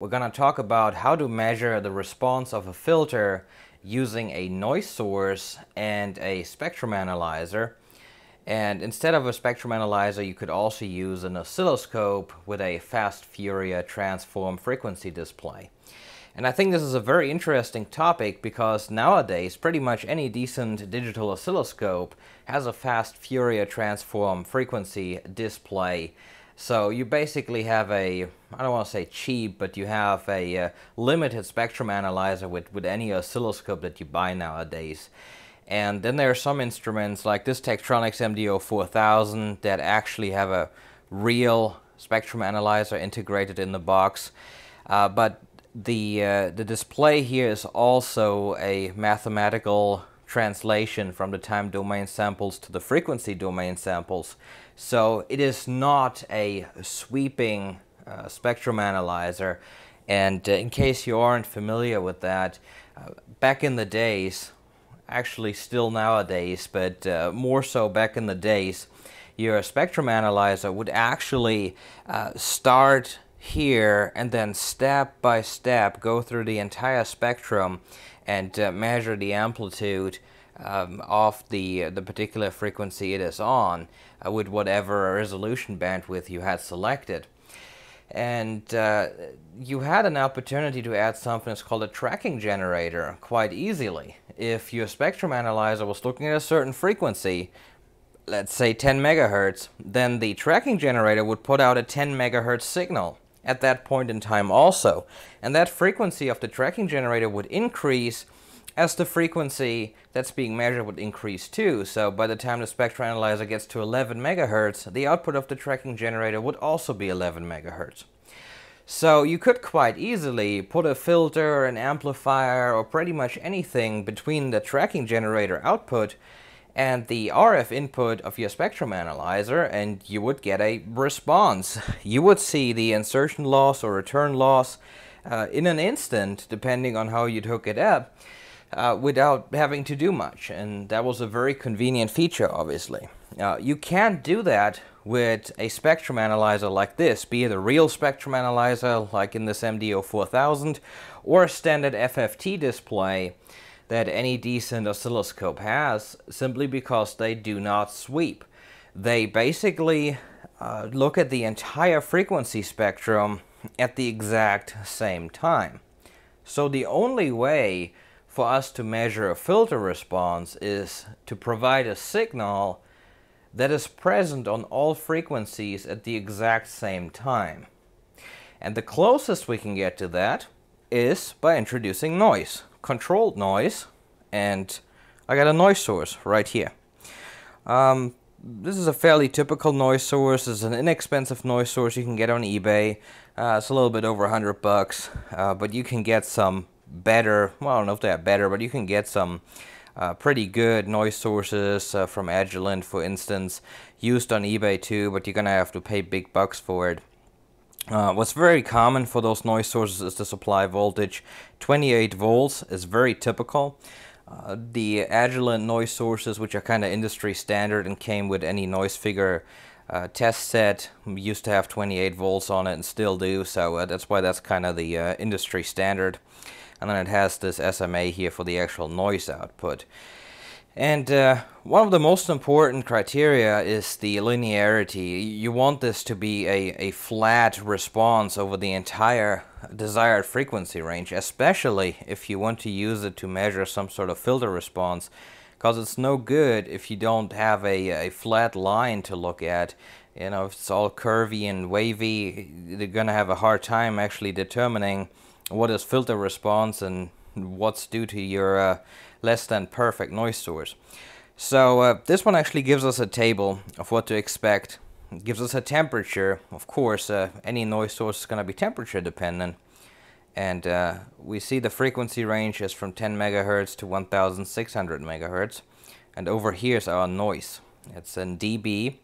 We're gonna talk about how to measure the response of a filter using a noise source and a spectrum analyzer. And instead of a spectrum analyzer, you could also use an oscilloscope with a fast Fourier transform frequency display. And I think this is a very interesting topic because nowadays pretty much any decent digital oscilloscope has a fast Fourier transform frequency display. So you basically have a, I don't want to say cheap, but you have a limited spectrum analyzer with any oscilloscope that you buy nowadays. And then there are some instruments like this Tektronix MDO 4000 that actually have a real spectrum analyzer integrated in the box. But the display here is also a mathematical translation from the time domain samples to the frequency domain samples. So it is not a sweeping spectrum analyzer. And in case you aren't familiar with that, back in the days, actually still nowadays, but more so back in the days, your spectrum analyzer would actually start here and then step by step go through the entire spectrum and measure the amplitude of the particular frequency it is on with whatever resolution bandwidth you had selected. And you had an opportunity to add something that's called a tracking generator quite easily. If your spectrum analyzer was looking at a certain frequency, let's say 10 megahertz, then the tracking generator would put out a 10 megahertz signal at that point in time also. And that frequency of the tracking generator would increase as the frequency that's being measured would increase too. So by the time the spectrum analyzer gets to 11 megahertz, the output of the tracking generator would also be 11 megahertz. So you could quite easily put a filter, an amplifier, or pretty much anything between the tracking generator output and the RF input of your spectrum analyzer, and you would get a response. You would see the insertion loss or return loss in an instant, depending on how you'd hook it up, without having to do much, and that was a very convenient feature, obviously. You can't do that with a spectrum analyzer like this, be it a real spectrum analyzer like in this MDO 4000 or a standard FFT display that any decent oscilloscope has, simply because they do not sweep. They basically look at the entire frequency spectrum at the exact same time. So the only way for us to measure a filter response is to provide a signal that is present on all frequencies at the exact same time. And the closest we can get to that is by introducing noise, controlled noise, and I got a noise source right here. This is a fairly typical noise source. It's an inexpensive noise source you can get on eBay. It's a little bit over $100, but you can get some better, well, I don't know if they're better, but you can get some pretty good noise sources from Agilent, for instance, used on eBay too, but you're gonna have to pay big bucks for it. What's very common for those noise sources is the supply voltage. 28 volts is very typical. The Agilent noise sources, which are kind of industry standard and came with any noise figure test set, used to have 28 volts on it and still do, so that's why that's kind of the industry standard. And then it has this SMA here for the actual noise output. And one of the most important criteria is the linearity. You want this to be a flat response over the entire desired frequency range, especially if you want to use it to measure some sort of filter response, because it's no good if you don't have a flat line to look at. You know, if it's all curvy and wavy, you're gonna have a hard time actually determining what is filter response and what's due to your less than perfect noise source. So this one actually gives us a table of what to expect. It gives us a temperature. Of course, any noise source is going to be temperature dependent. And we see the frequency range is from 10 megahertz to 1,600 megahertz. And over here is our noise. It's in dB.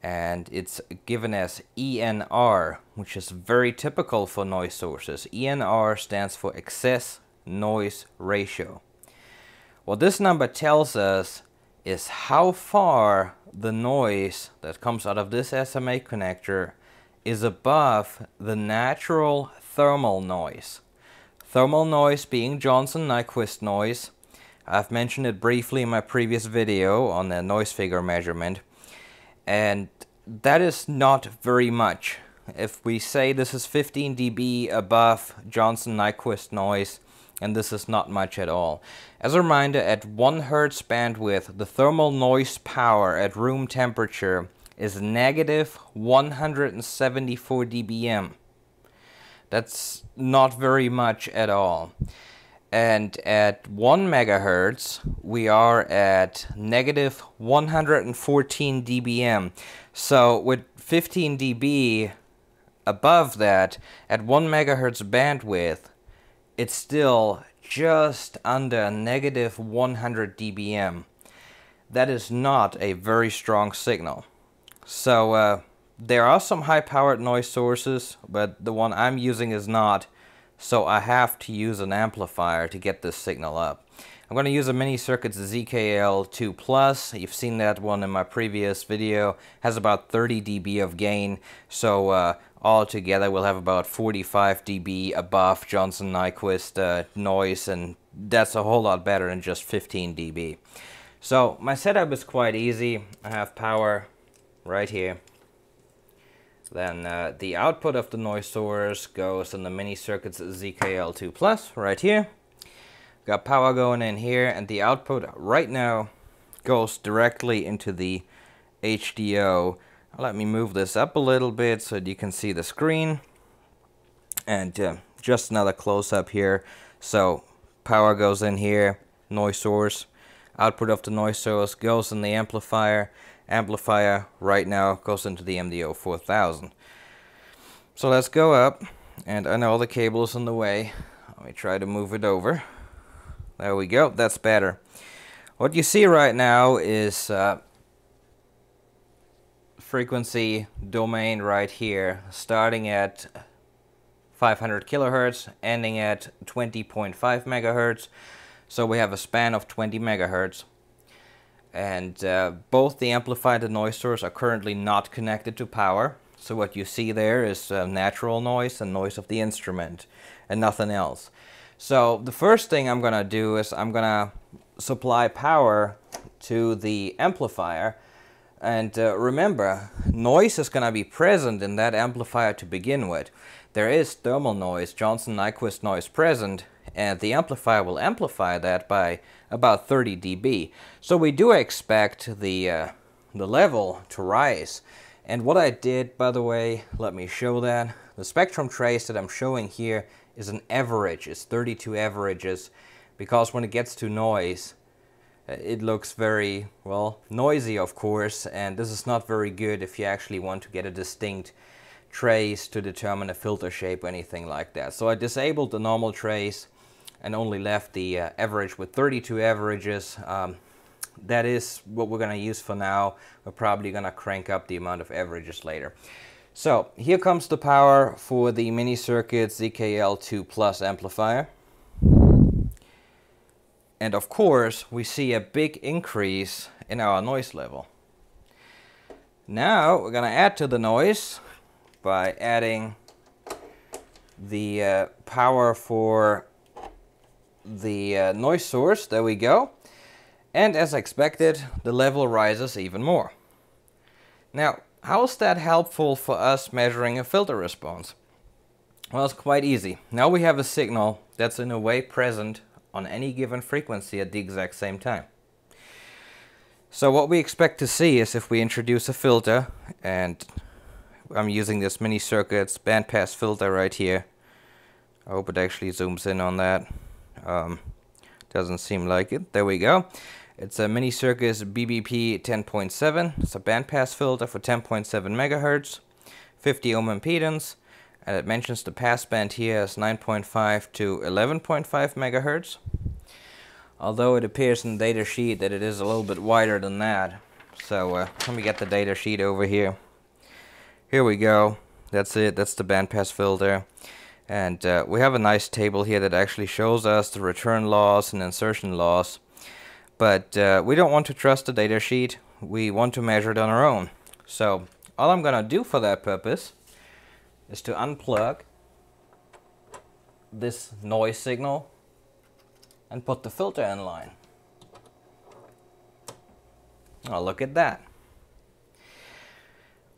And it's given as ENR, which is very typical for noise sources. ENR stands for excess noise ratio. What this number tells us is how far the noise that comes out of this SMA connector is above the natural thermal noise. Thermal noise being Johnson-Nyquist noise. I've mentioned it briefly in my previous video on the noise figure measurement, and that is not very much. If we say this is 15 dB above Johnson-Nyquist noise, and this is not much at all. As a reminder, at 1 Hz bandwidth, the thermal noise power at room temperature is negative 174 dBm. That's not very much at all. And at 1 megahertz, we are at negative 114 dBm. So with 15 dB above that, at 1 megahertz bandwidth, it's still just under negative 100 dBm. That is not a very strong signal. So there are some high-powered noise sources, but the one I'm using is not. So I have to use an amplifier to get this signal up. I'm going to use a Mini-Circuits ZKL-2+. You've seen that one in my previous video. It has about 30 dB of gain, so all together we'll have about 45 dB above Johnson-Nyquist noise, and that's a whole lot better than just 15 dB. So my setup is quite easy. I have power right here. Then the output of the noise source goes in the Mini-Circuits ZKL2+ right here. Got power going in here, and the output right now goes directly into the HDO. Let me move this up a little bit so that you can see the screen. And just another close-up here. So power goes in here, noise source. Output of the noise source goes in the amplifier. Amplifier right now goes into the MDO 4000. So let's go up, and I know the cable is in the way. Let me try to move it over. There we go, that's better. What you see right now is frequency domain right here, starting at 500 kilohertz, ending at 20.5 megahertz. So we have a span of 20 megahertz. And both the amplifier and noise source are currently not connected to power. So what you see there is natural noise and noise of the instrument and nothing else. So the first thing I'm going to do is I'm going to supply power to the amplifier. And remember, noise is going to be present in that amplifier to begin with. There is thermal noise, Johnson-Nyquist noise present, and the amplifier will amplify that by about 30 dB. So we do expect the level to rise. And what I did, by the way, let me show that. The spectrum trace that I'm showing here is an average. It's 32 averages, because when it gets to noise, it looks very, well, noisy, of course, and this is not very good if you actually want to get a distinct trace to determine a filter shape or anything like that. So I disabled the normal trace and only left the average with 32 averages. That is what we're going to use for now. We're probably going to crank up the amount of averages later. So here comes the power for the Mini-Circuits ZKL2+ amplifier. And of course, we see a big increase in our noise level. Now we're going to add to the noise by adding the power for the noise source. There we go. And as expected, the level rises even more. Now, how is that helpful for us measuring a filter response? Well, it's quite easy. Now we have a signal that's in a way present on any given frequency at the exact same time. So what we expect to see is, if we introduce a filter, and I'm using this Mini-Circuits bandpass filter right here. I hope it actually zooms in on that. Doesn't seem like it. There we go. It's a Mini-Circuits BBP-10.7. It's a bandpass filter for 10.7 megahertz, 50 ohm impedance, and it mentions the passband here as 9.5 to 11.5 megahertz. Although it appears in the data sheet that it is a little bit wider than that. So let me get the data sheet over here. Here we go. That's it. That's the bandpass filter. And we have a nice table here that actually shows us the return loss and insertion loss. But we don't want to trust the data sheet. We want to measure it on our own. So all I'm going to do for that purpose is to unplug this noise signal and put the filter in line. Now look at that.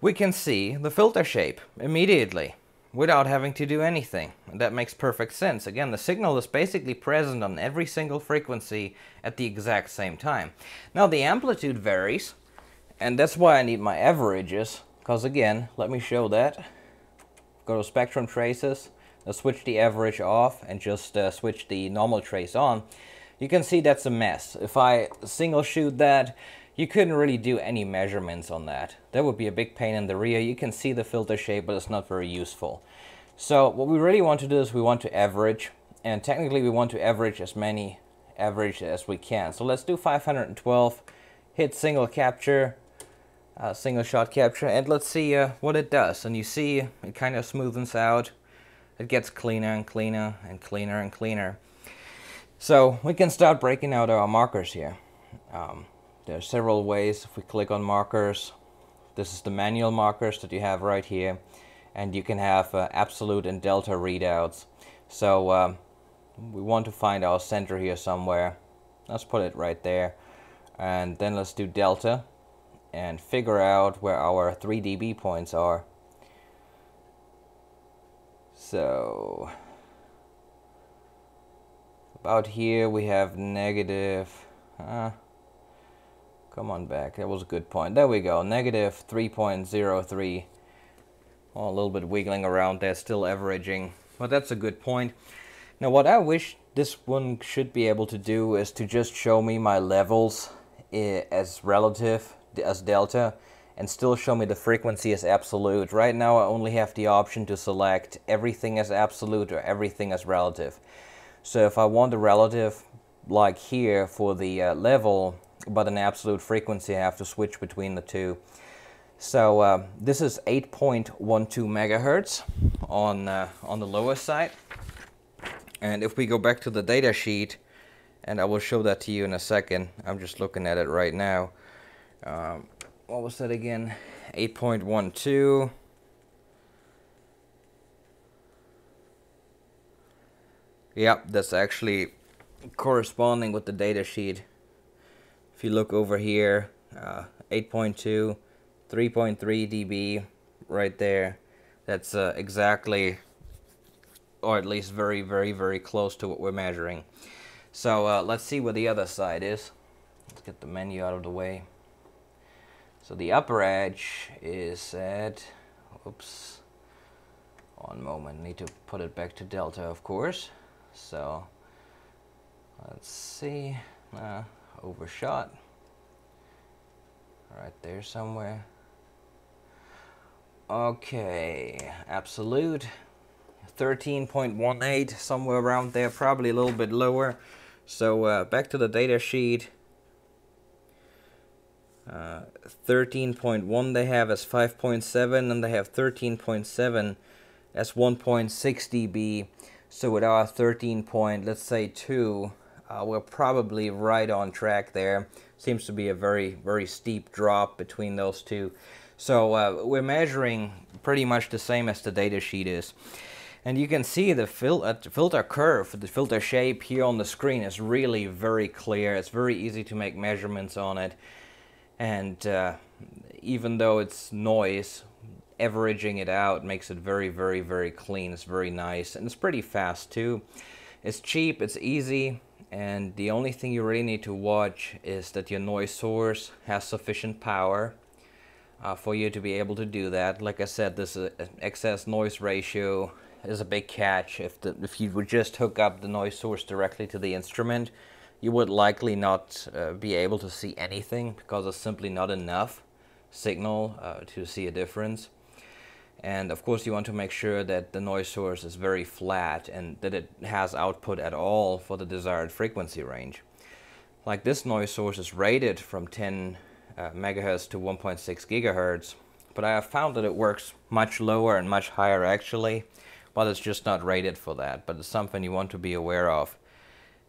We can see the filter shape immediately without having to do anything. And that makes perfect sense. Again, the signal is basically present on every single frequency at the exact same time. Now the amplitude varies, and that's why I need my averages, because again, let me show that. Go to spectrum traces, I'll switch the average off and just switch the normal trace on. You can see that's a mess. If I single shoot that, you couldn't really do any measurements on that. That would be a big pain in the rear. You can see the filter shape, but it's not very useful. So what we really want to do is we want to average, and technically we want to average as many averages as we can. So let's do 512, hit single capture, single shot capture, and let's see what it does. And you see it kind of smoothens out. It gets cleaner and cleaner and cleaner and cleaner. So we can start breaking out our markers here. There are several ways. If we click on markers, this is the manual markers that you have right here, and you can have absolute and delta readouts. So we want to find our center here somewhere. Let's put it right there, and then let's do delta and figure out where our 3 dB points are. So about here we have negative come on back, that was a good point. There we go, negative 3.03. Oh, a little bit wiggling around there, still averaging, but that's a good point. Now what I wish this one should be able to do is to just show me my levels as relative, as delta, and still show me the frequency as absolute. Right now I only have the option to select everything as absolute or everything as relative. So if I want a relative like here for the level, but an absolute frequency, I have to switch between the two. So this is 8.12 megahertz on the lower side. And if we go back to the data sheet, and I will show that to you in a second, I'm just looking at it right now. What was that again? 8.12. Yep, that's actually corresponding with the data sheet. If you look over here, 8.2, 3.3 dB right there. That's exactly, or at least very, very, very close to what we're measuring. So let's see where the other side is. Let's get the menu out of the way. So the upper edge is at, oops, one moment, need to put it back to delta, of course. So let's see. Overshot right there somewhere. Okay, absolute 13.18, somewhere around there, probably a little bit lower. So back to the data sheet, 13.1 they have as 5.7, and they have 13.7 as 1.6 dB. So with our 13 point, let's say 2, we're probably right on track there. Seems to be a very, very steep drop between those two. So we're measuring pretty much the same as the data sheet is. And you can see the filter curve, the filter shape here on the screen is really very clear. It's very easy to make measurements on it. And even though it's noise, averaging it out makes it very, very, very clean. It's very nice, and it's pretty fast too. It's cheap, it's easy. And the only thing you really need to watch is that your noise source has sufficient power for you to be able to do that. Like I said, this excess noise ratio is a big catch. If you would just hook up the noise source directly to the instrument, you would likely not be able to see anything, because there's simply not enough signal to see a difference. And of course you want to make sure that the noise source is very flat and that it has output at all for the desired frequency range. Like this noise source is rated from 10 megahertz to 1.6 gigahertz, but I have found that it works much lower and much higher actually, but it's just not rated for that. But it's something you want to be aware of,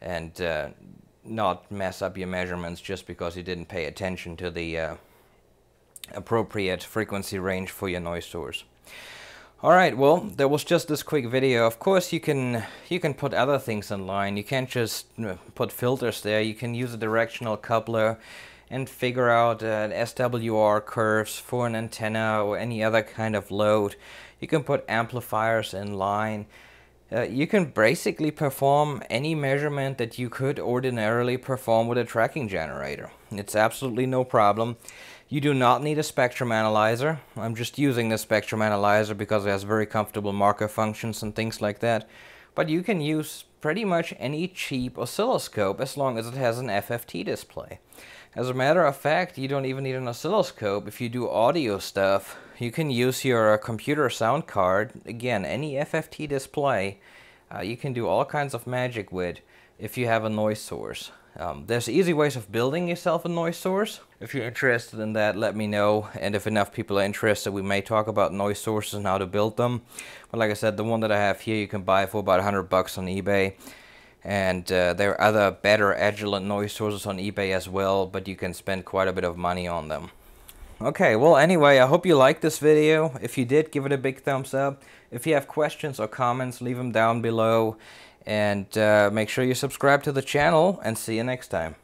and not mess up your measurements just because you didn't pay attention to the appropriate frequency range for your noise source. Alright, well, there was just this quick video. Of course you can put other things in line. You can't just put filters there. You can use a directional coupler and figure out SWR curves for an antenna or any other kind of load. You can put amplifiers in line. You can basically perform any measurement that you could ordinarily perform with a tracking generator. It's absolutely no problem. You do not need a spectrum analyzer. I'm just using the spectrum analyzer because it has very comfortable marker functions and things like that. But you can use pretty much any cheap oscilloscope as long as it has an FFT display. As a matter of fact, you don't even need an oscilloscope. If you do audio stuff, you can use your computer sound card. Again, any FFT display, you can do all kinds of magic with if you have a noise source. There's easy ways of building yourself a noise source. If you're interested in that, let me know, and if enough people are interested, we may talk about noise sources and how to build them. But like I said, the one that I have here you can buy for about $100 on eBay, and there are other better Agilent noise sources on eBay as well, but you can spend quite a bit of money on them. Okay, well anyway, I hope you liked this video. If you did, give it a big thumbs up. If you have questions or comments, leave them down below. And make sure you subscribe to the channel, and see you next time.